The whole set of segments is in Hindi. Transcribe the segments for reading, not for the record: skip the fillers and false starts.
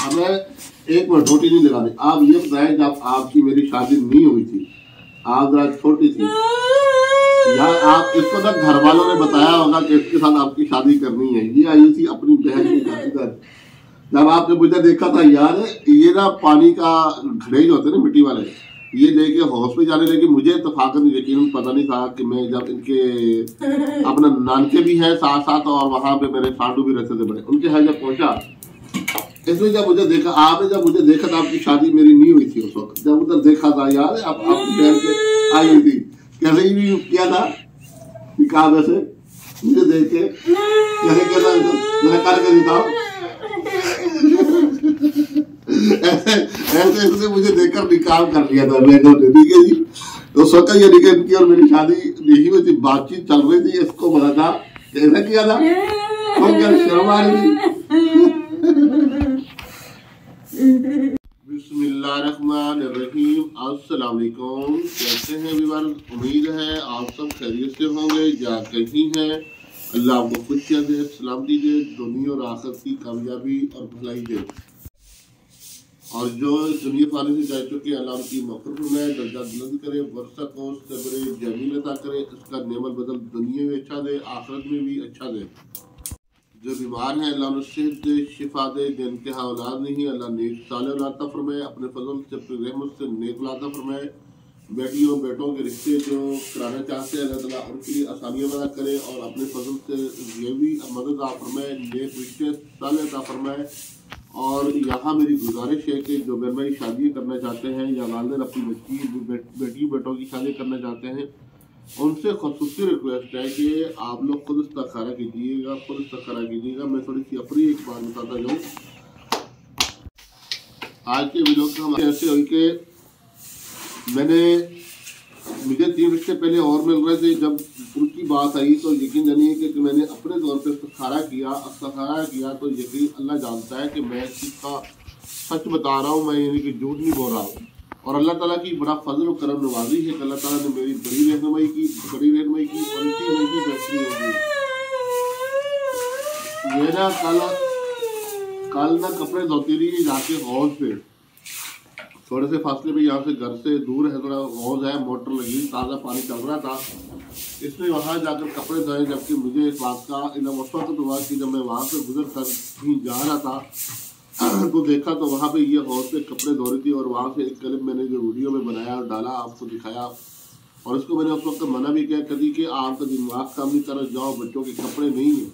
हमें एक मिनट छोटी नहीं लगानी। आप ये बताएं जब आपकी मेरी शादी नहीं हुई थी, आप जरा छोटी थी, या आप इसको तक घर वालों ने बताया होगा कि इसके साथ आपकी शादी करनी है। ये आई थी अपनी बहन की शादी कर, जब आपने मुझे देखा था यार ये ना पानी का घड़े जो होते ना मिट्टी वाले, ये लेके हौस पे जाने लगे। मुझे इतफाकन यकीन पता नहीं था कि मैं जब इनके अपना नानके भी है साथ साथ और वहाँ पे मेरे साडू भी रहते थे बड़े, उनके यहाँ जब पहुँचा, इसमें जब मुझे देखा, आपने जब मुझे देखा था, आपकी शादी मेरी नहीं हुई थी उस वक्त, जब उधर देखा था यार आप बैठ के आई हुई थी, कैसे ही किया था कहा वैसे मुझे देख के कैसे कहना ऐसे ऐसे इसने मुझे देखकर निकाल कर लिया था मैंने, ठीक है जी। तो सोचा ये निकल की और मेरी शादी नहीं हुई थी, बातचीत चल रही थी, इसको मना था ऐसा किया था, तो क्या शर्म आ रही थी। बिस्मिल्लाहिर्रहमानिर्रहीम। अस्सलाम वालेकुम, कैसे हैं व्यूअर्स, उम्मीद है आप सब खैरियत से होंगे या कहीं हैं। अल्लाह आपको खुशियाँ दे, सलामती दे, दुनिया और आखिरत की कामयाबी और भलाई दे, और जो दुनिया पानी से जा चुके अल्लाह की मकरूम है दर्जा बुलंद करे, वर्षा को सब्र जमील अता करे, इसका नेमत बदल दुनिया में अच्छा दे, आखिरत में भी अच्छा दे। जो बीमार है अल्लाह सेहत दे, शिफा दे, जिनके यहाँ औलाद नहीं अल्लाह नेक साले औलाद अता फरमाए, अपने फजल से अपनी रहमत से नेक औलाद अता फरमाए। बेटियों बेटों के रिश्ते जो कराना चाहते हैं अल्लाह ताला उनके लिए आसानियाँ पैदा करे और अपने फजल से ये भी मदद अता फरमाए, नेक रिश्ते साले अता फरमाए। और यहाँ मेरी गुजारिश है कि जो बहन भाई शादी करना चाहते हैं या वालदेन अपनी बेटी बेटों की शादी करना चाहते हैं, उनसे खसूसी रिक्वेस्ट है कि आप लोग खुद इस्तखारा कीजिएगा, खुद इस्तखारा कीजिएगा। मैं थोड़ी सी अपनी एक बात बताता जाऊँ, आज के व्लॉग का हम ऐसे हुई कि मुझे 3 रिश्ते पहले और मिल रहे थे, जब उनकी बात आई तो यकीन जानिए कि मैंने अपने तौर पर इस्तखारा किया तो यकीन अल्लाह जानता है कि मैं इसका सच बता रहा हूँ, मैं यानी कि झूठ नहीं बोल रहा हूँ। और अल्लाह ताला की बड़ा फजल और करम नवाजी है कि अल्लाह ताला ने मेरी बड़ी रहनुमाई की और उनकी मेरी बेहतरी होगी। मेरा कल ना कपड़े धोती रही जाके हौज पे, थोड़े से फासले पे यहाँ से घर से दूर है, थोड़ा हौज है, मोटर लगी, ताज़ा पानी चल रहा था, इसमें वहाँ जाकर कपड़े धोए। जबकि मुझे इस बात का इतना वक्त हुआ कि जब मैं वहाँ से गुजर कर कहीं जा रहा था तो देखा तो वहाँ पे ये हौज पे कपड़े धो रही थी, और वहाँ से एक क्लिप मैंने जो वीडियो में बनाया और डाला, आपको दिखाया, और इसको मैंने उस वक्त मना भी किया कभी कि आपका दिमाग काम नहीं कर जाओ, बच्चों के कपड़े नहीं है,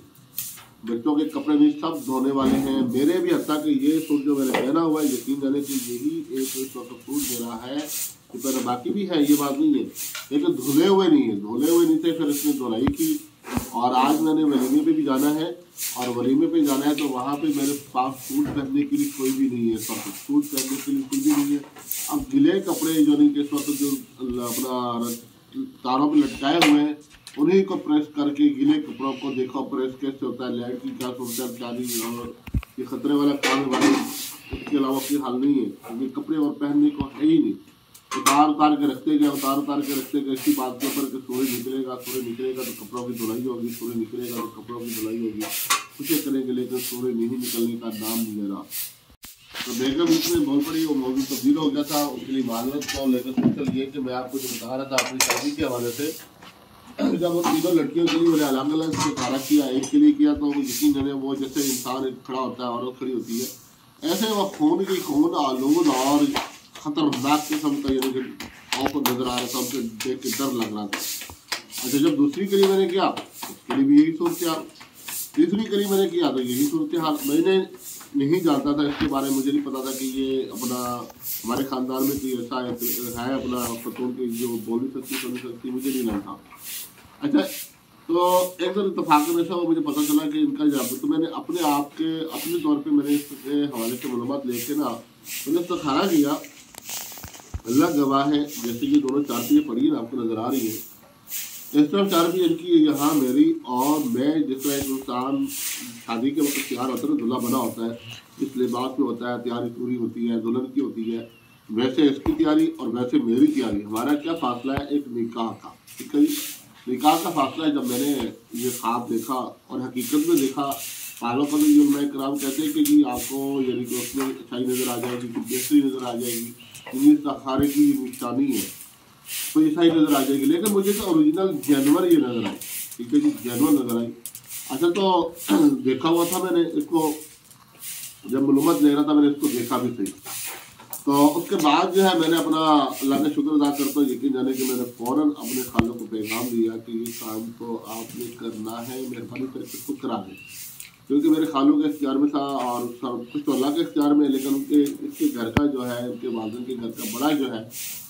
बच्चों के कपड़े भी सब धोने वाले हैं। मेरे भी हत्या कि ये सूट जो मैंने पहना हुआ है यकीन जाने कि यही एक वक्त सूट मेरा है, तो मेरा बाकी भी है, ये बात नहीं है, लेकिन धुले हुए नहीं थे। फिर इसने धुलाई की, और आज मैंने वलीमे पे भी जाना है, और वलीमे पे जाना है तो वहाँ पे मेरे पास सूट पहनने के लिए कोई भी नहीं है, सब सूट पहनने के लिए कोई भी नहीं है। अब गिले कपड़े जो नहीं इस वक्त जो अपना तारों पर लटकाए हुए हैं, उन्हीं को प्रेस करके, गिले कपड़ों को देखो प्रेस कैसे होता है, लाइट की क्या सूरत और ये खतरे वाला काम वाले, उसके अलावा कोई हल नहीं है, क्योंकि कपड़े और पहनने को है ही नहीं। उतार उतार के रखते गए इसी बात के ऊपर कि सूर्य निकलेगा तो कपड़ों की धुलाई होगी, सूर्य निकलेगा तो कपड़ों की धुलाई होगी, खुशे करेंगे, लेकिन सूर्य नहीं निकलने का नाम नहीं ले रहा। तो बेगम इसमें बहुत बड़ी मौजूद तब्दील हो गया था, उसके लिए मालूमत को लेकर सोचल ये कि मैं आपको जो बता रहा था अपनी शादी के हवाले से, जब वो 3 लड़कियों के लिए मैंने अलहमदुलिल्लाह इस्तखारा किया, एक के लिए किया तो वो यकीन जाने वो जैसे इंसान खड़ा होता है, औरत खड़ी होती है, ऐसे वह खून की खून आलूद और ख़तरनाक किस्म का यानी कि आपको नजर आ रहा था, उनसे देख के डर लग रहा था। अच्छा, जब दूसरी के लिए मैंने किया, उसके लिए भी यही सूरत हाल, तीसरी के लिए मैंने किया तो यही सूरत हाल। मैंने नहीं जानता था इसके बारे में, मुझे नहीं पता था कि ये अपना हमारे ख़ानदान में कोई ऐसा है अपना खतून की जो बोल भी सकती, मुझे नहीं लगा। अच्छा, तो एक दिन इतफाक़न ऐसा मुझे पता चला कि इनका जवाब, तो मैंने अपने तौर पे मैंने इसके हवाले से मालूमात लेके ना मैंने इस्तखारा किया। अल्लाह गवाह है, जैसे कि दोनों चारती पड़ी ना आपको नज़र आ रही है, इस तरह 4 भी इनकी यहाँ मेरी, और मैं जिस तरह इंसान शादी के वक्त तैयार होता है, दूल्हा बना होता है, इस लिबास में होता है, तैयारी पूरी होती है दुल्हन की होती है, वैसे इसकी तैयारी और वैसे मेरी तैयारी। हमारा क्या फासला है, एक निकाह का, ठीक है, निकाह का फासला है। जब मैंने ये ख्वाब देखा और हकीकत में देखा आलम कराम कहते हैं कि आपको यानी कि उसमें अच्छाई नज़र आ जाएगी, बेहतरी नज़र आ जाएगी, सहारे की निशानी है तो ये सारी नज़र आ जाएगी। लेकिन मुझे तो ओरिजिनल जानवर ये नज़र आए, ठीक है जी, जानवर नज़र आई। अच्छा तो देखा हुआ था मैंने इसको, जब मलूमत ले रहा था मैंने इसको देखा भी सही। तो उसके बाद जो है मैंने अपना अल्लाह का शुक्र अदा करता हूँ, यकीन जाने कि मैंने फ़ौरन अपने खालों को पैगाम दिया कि ये काम तो आपने करना है, मेहरबानी करके इसको करा दें, क्योंकि मेरे खालों के इख्तियार में था और सब कुछ तो अल्लाह के इख्तियार में, लेकिन उनके इसके घर का जो है, उनके वालिदैन के घर का बड़ा जो है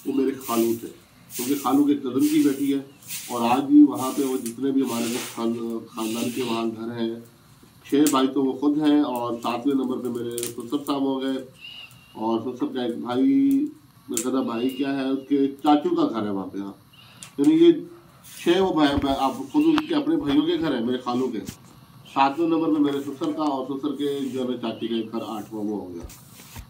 वो मेरे खालू थे, क्योंकि खालू के कज़न की बेटी है। और आज भी वहाँ पे वो जितने भी हमारे ख़ानदान के वहाँ घर हैं, 6 भाई तो वो खुद हैं और 7वें नंबर पे मेरे फुसब साहब हो गए, और फुसब का एक भाई, मेरा दादा भाई क्या है, उसके चाचू का घर है वहाँ पे। हाँ, यानी ये 6 वो भाई आप खुद उनके अपने भाइयों के घर हैं मेरे खालू के। 7वें नंबर पे मेरे ससुर का, और ससुर के जो है चाची का एक घर 8वां वो हो गया,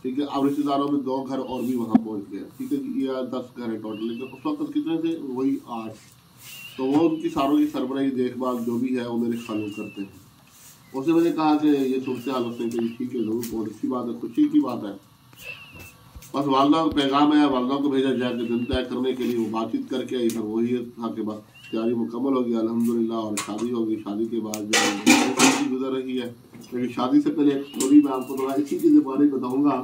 ठीक है। अब रिश्तेदारों में 2 घर और भी वहाँ पहुँच गए, ठीक है, ये 10 घर है टोटल। लेकिन उस वक्त कितने थे, वही 8। तो वो उनकी सारों की सरबराही, देखभाल जो भी है वो मेरे खालू करते हैं। उससे मैंने कहा कि ये सुनते हाल उसने कही ठीक है, जरूर, बहुत अच्छी बात है, खुशी की बात है। बस वालदा को पैगाम है, वालदा को भेजा जाए कि दिन तय करने के लिए, वो बातचीत करके आई। फिर वही था कि बस तैयारी मुकम्मल होगी अल्हम्दुलिल्लाह, और शादी होगी। शादी के बाद जो गुजर रही है, लेकिन शादी से पहले एक स्टोरी मैं आपको थोड़ा इसी के बारे में बताऊँगा।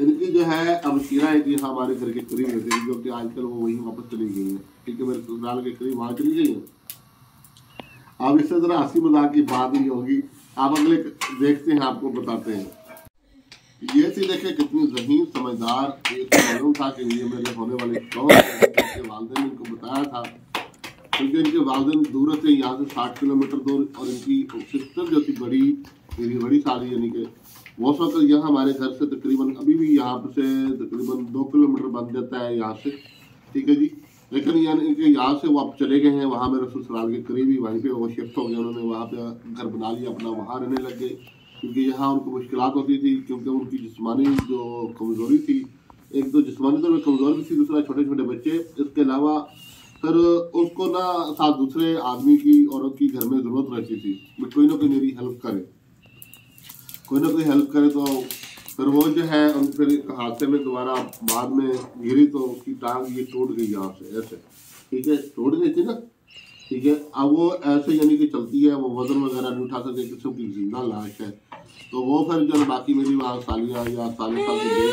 इनकी जो है अमशीरा है कि हमारे घर के करीब रहती है, जो कि आजकल वो वहीं वापस चली गई है, ठीक है, मेरे ससुराल के करीब वहाँ चली गई है। अब इससे ज़रा हंसी मजाक की बात ही होगी, आप अगले देखते हैं, आपको बताते हैं। ये थी देखे कितनी जहीन समझदार, एक मालूम था कि ये मेरे होने वाले कौन है, इनके वालिदैन ने इनको बताया था, क्योंकि इनके वालिदैन दूर थे यहाँ से 60 किलोमीटर दूर, और इनकी सिस्टर जो थी बड़ी, मेरी बड़ी साली, यानी कि वो उस वक्त यहाँ हमारे घर से तकरीबन, अभी भी यहाँ से तकरीबन 2 किलोमीटर बन जाता है यहाँ से, ठीक है जी। लेकिन यानी कि यहाँ से वो अब चले गए हैं वहाँ मेरे ससुराल के करीब ही, वहीं पे वो शिफ्ट हो गए, उन्होंने वहाँ पे घर बना लिया अपना, वहाँ रहने लग गए, क्योंकि यहाँ उनको मुश्किलात होती थी, क्योंकि उनकी जिस्मानी जो कमज़ोरी थी, एक तो जिस्मानी तौर पर कमज़ोर भी थी, दूसरा छोटे छोटे बच्चे, इसके अलावा फिर उसको ना साथ दूसरे आदमी की, औरत की घर में ज़रूरत रहती थी, बट कोई ना कोई मेरी हेल्प करे, कोई ना कोई हेल्प करे। तो फिर वो जो है उन फिर हादसे में दोबारा बाद में गिरी, तो उसकी टांग ये टूट गई यहाँ से ऐसे, ठीक है, टूट गई थी ना, ठीक है। अब वो ऐसे यानी कि चलती है, वो वज़न वगैरह नहीं उठा सकते, किसी की जिंदा लाश है। तो वो फिर जो बाकी मेरी वहाँ सालिया या साले साल की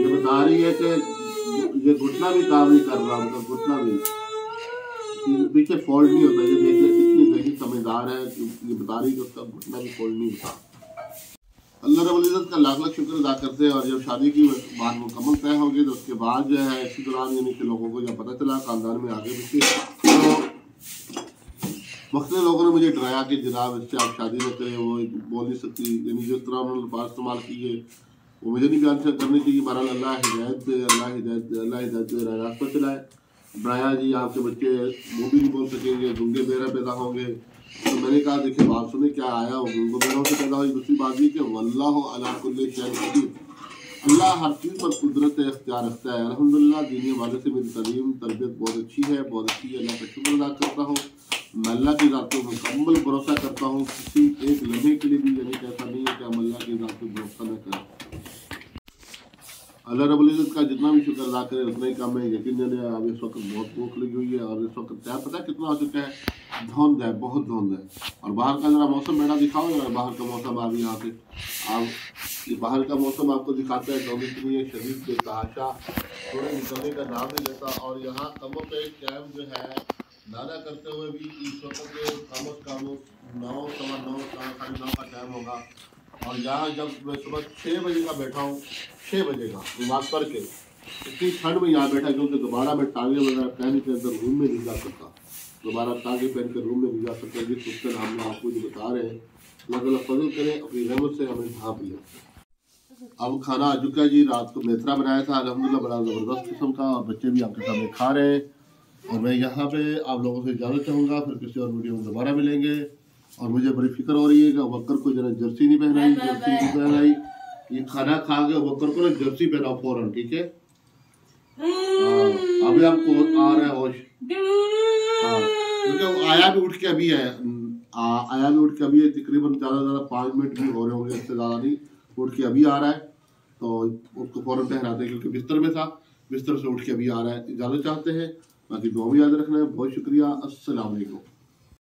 ये बता रही है कि ये घुटना भी काम नहीं कर रहा, मतलब घुटना भी पीछे फॉल्ट नहीं होता, ये देखने इतनी सही समझदार है कि ये बता रही है कि उसका घुटना भी फॉल्ट नहीं होता। अल्लाह रब्बुल इज़्ज़त का लाख लाख शुक्र अदा करते हैं। और जब शादी की बात मुकम्मल तय हो गई, तो उसके बाद जो है इसी दौरान यानी कि लोगों को जब पता चला खानदान में आगे पीछे, तो मुख्तलिफ लोगों ने मुझे डराया कि जनाब इससे आप शादी न करें, वो बोल नहीं सकती, यानी जिस तरह उन्होंने अल्फाज़ इस्तेमाल किए वो मुझे नहीं बयान करने चाहिए। बहरहाल अल्लाह हिदायत दे, रास्ता चलाए। ब्राया जी आपके बच्चे वो भी नहीं बोल सकेंगे, गूंगे बहरा पैदा होंगे। तो मैंने कहा देखिए बात सुने क्या आया हो, गूंगे बहरों से पैदा हुई। दूसरी बात ये कि वल्लाहु अला कुल्ली शैइन कदीर, अल्लाह हर चीज़ पर कुदरत इख्तियार रखता है। अल्हम्दुलिल्लाह दीनी वाले से मेरी तलीम तरबियत बहुत अच्छी है, अल्लाह का शुक्र अदा करता हूँ। मैं अल्लाह की ज़ात पर मुकम्मल भरोसा करता हूँ, किसी एक लम्हे के लिए भी यानी कि ऐसा नहीं है कि हम अल्लाह की ज़ात पर भरोसा न करें। अल्लाह रब्बुल इज़्ज़त का जितना भी शुक्र अदा करें उतना ही कम है। यकीन जाने अब इस वक्त बहुत भूख लगी हुई है, और इस वक्त टाइम पता है कितना हो चुका है, धुंध है, बहुत धुंध है। और बाहर का जरा मौसम बेटा दिखाओ, और बाहर का मौसम आप यहाँ पे आप बाहर का मौसम आपको दिखाता है, धुंध इतनी है शरीफ बेतहाशा, थोड़े निकलने का नाम नहीं लेता। और यहाँ कमों पर कैम जो है नाना करते हुए भी इस वक्त कम अज़ कम 9, सवा 9, 9:30 का टाइम होगा। और यहाँ जब मैं सुबह 6 बजे का बैठा हूँ, 6 बजे का नमाज पढ़ के इतनी ठंड में यहाँ बैठा, क्योंकि दोबारा मैं टाँगे वगैरह पहन के अंदर रूम में नहीं जा सकता, दोबारा टाँगे पहन के रूम में नहीं जा सकता। जिस उससे हम आपको जो बता रहे हैं, अल्लाह फजल करें अपनी रहमत से हमें ढाँप लें। अब खाना आ चुका है जी, रात को मेथरा बनाया था अल्हम्दुलिल्लाह, बड़ा ज़बरदस्त किस्म का, और बच्चे भी आपके सामने खा रहे हैं। और मैं यहाँ पर आप लोगों से इजाज़त चाहूँगा, फिर किसी और वीडियो में दोबारा मिलेंगे। और मुझे बड़ी फिक्र हो रही है कि वक्कर को जरा जर्सी नहीं पहनाई, ये खाना खा के वक्कर को ना जर्सी पहनाओ फौरन, ठीक है। अभी आपको आ रहा है होश, क्योंकि आया भी उठ के अभी है तकरीबन ज़्यादा 5 मिनट भी हो रहे होंगे, इससे ज़्यादा नहीं, उठ के अभी आ रहा है तो उसको फ़ौरन पहराते हैं क्योंकि बिस्तर में था, बिस्तर से उठ के अभी आ रहा है। इजाज़त चाहते हैं, बाकी दुआ भी याद रखना है। बहुत शुक्रिया, अस्सलाम वालेकुम।